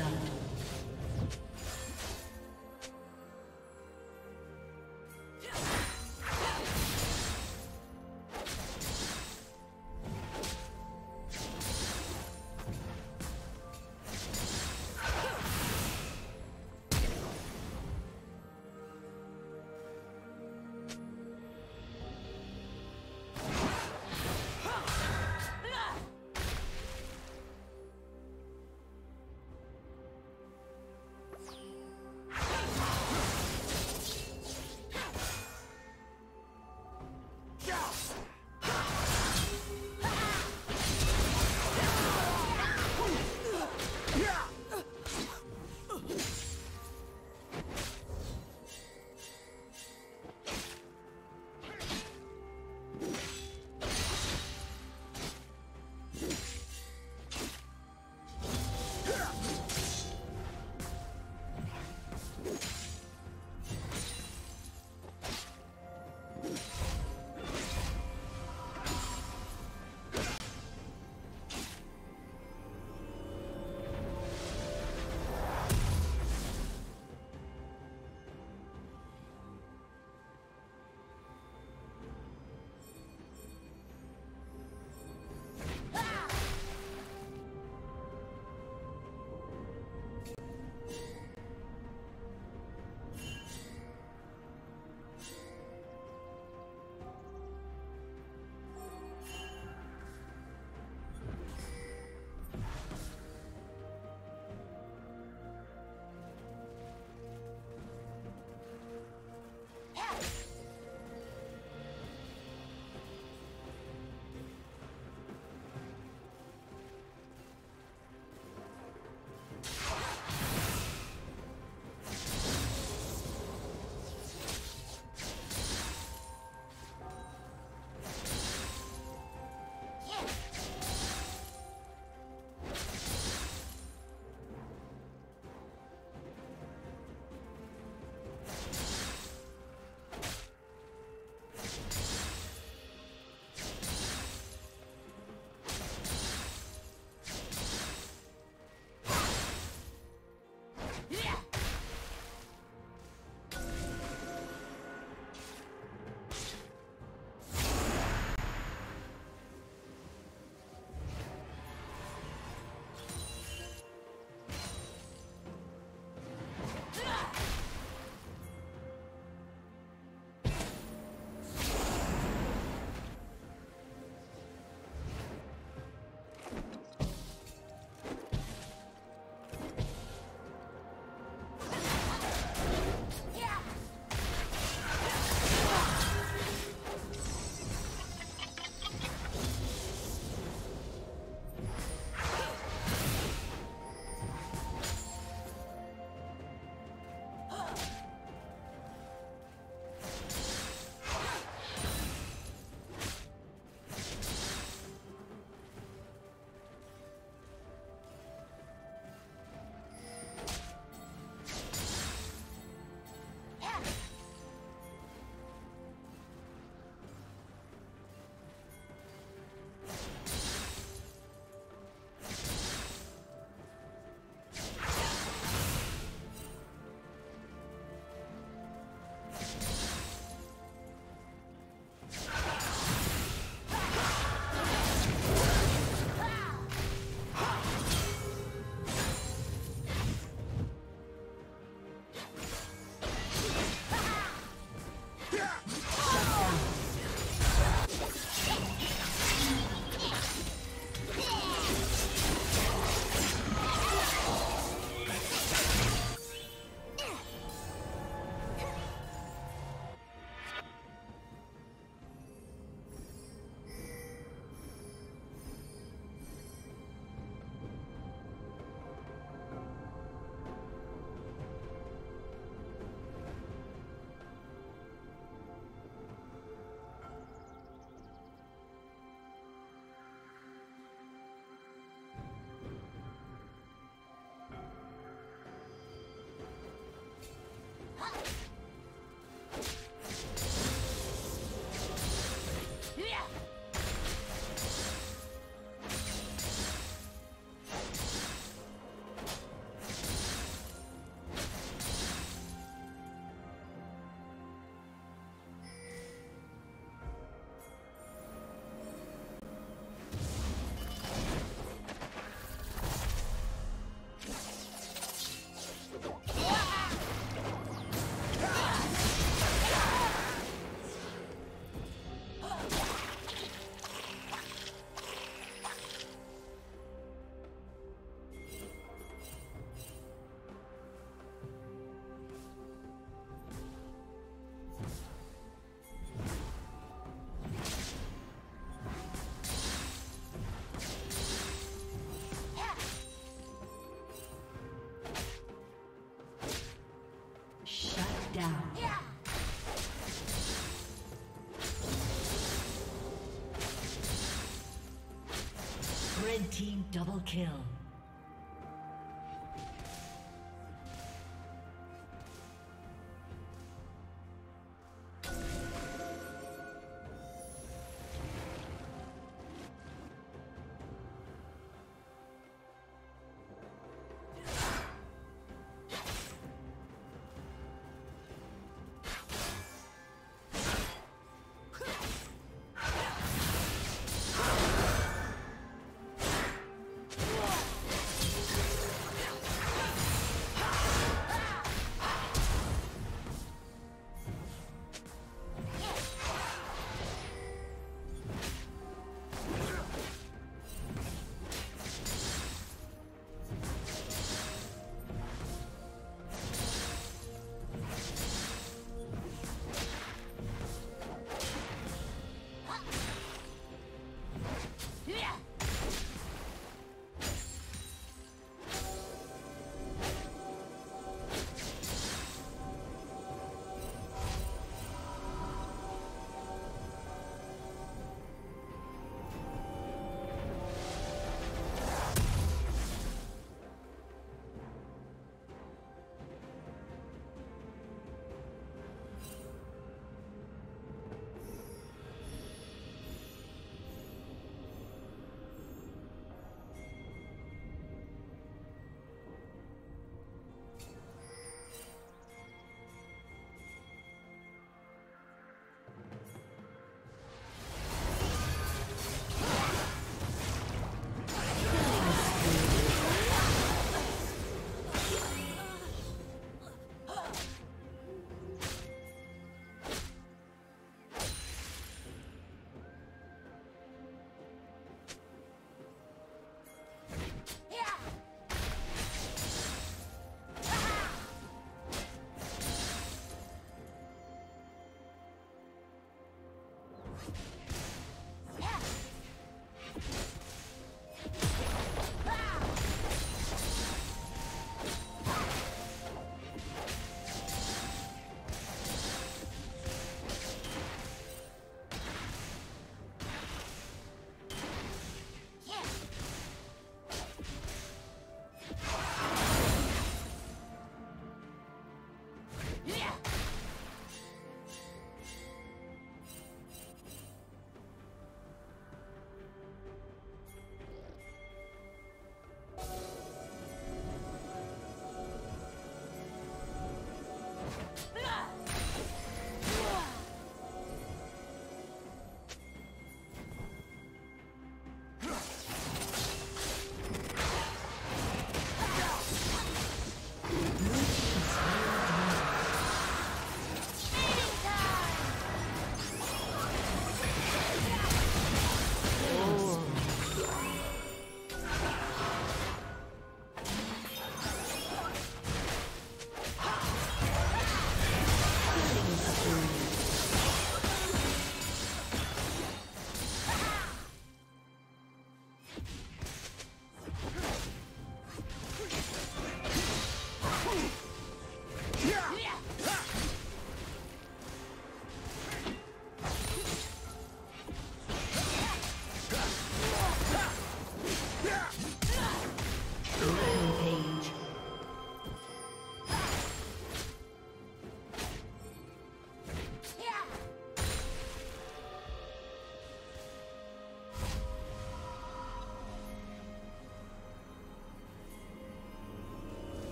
blood. down. Yeah. Red team double kill.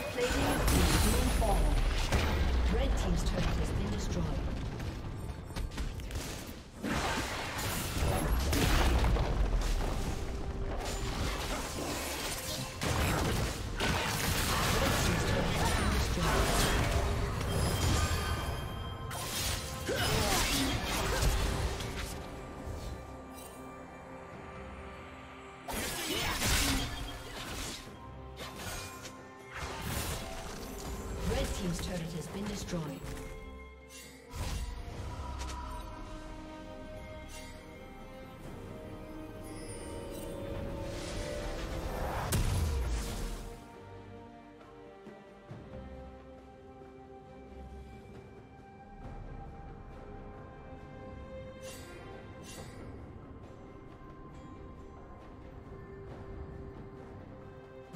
Turret plating will soon fall. Red team's turret has been destroyed.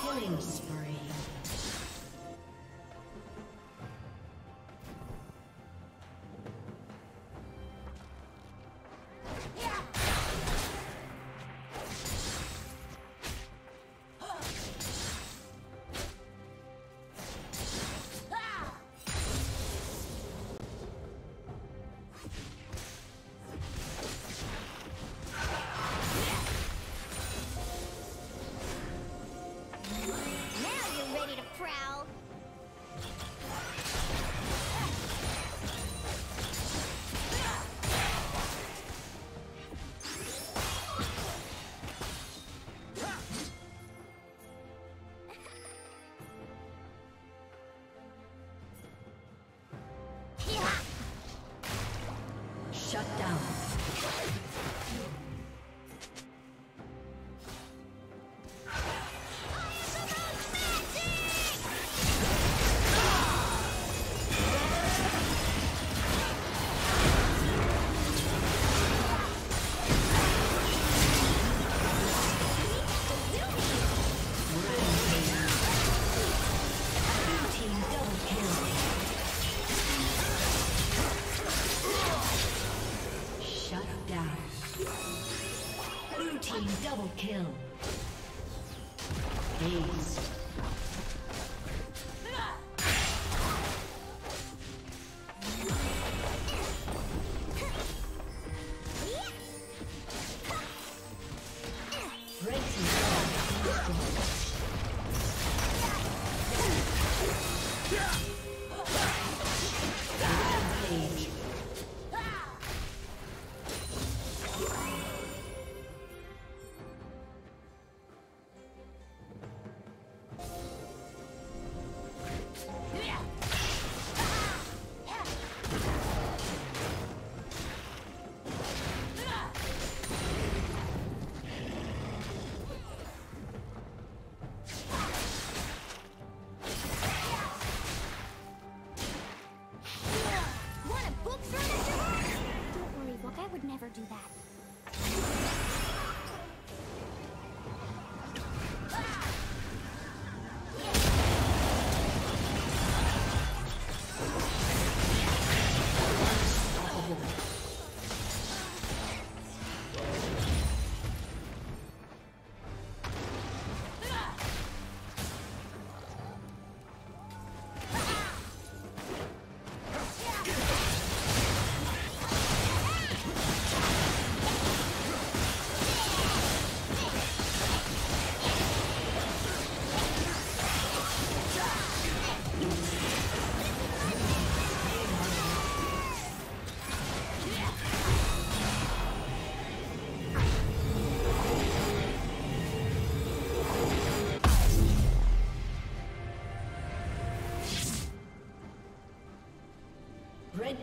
Killing spree. kill. Ace. Do that. Red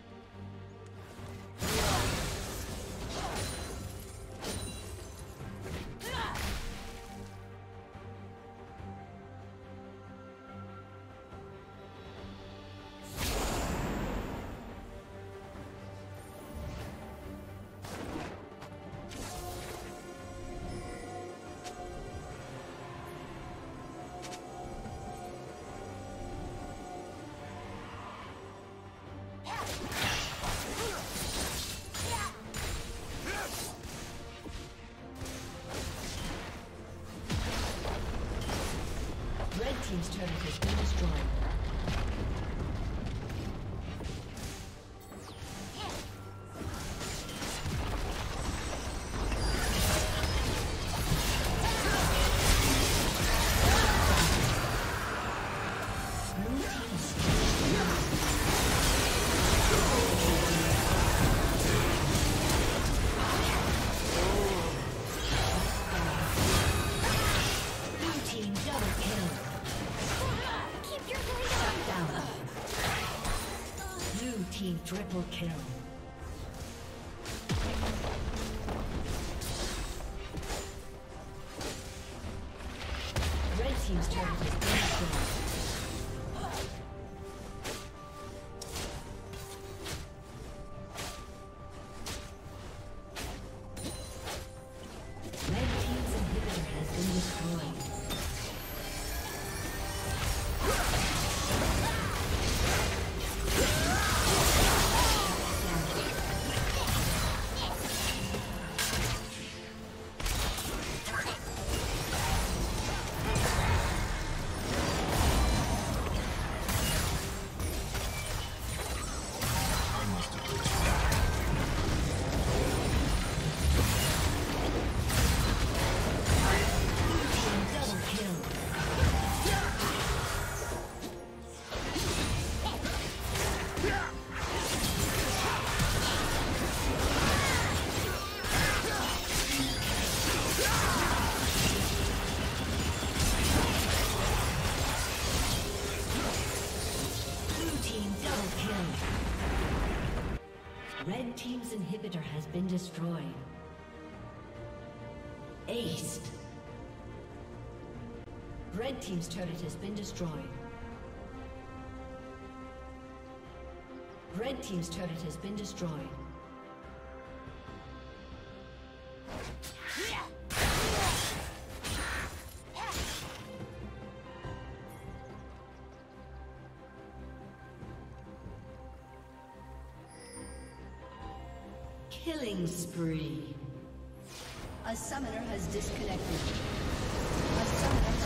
Team's turret has been destroyed. Triple kill. Red Team's turret has been destroyed. Red Team's inhibitor has been destroyed. Aced. Red Team's turret has been destroyed. Red Team's turret has been destroyed. Killing spree. A summoner has disconnected. A summoner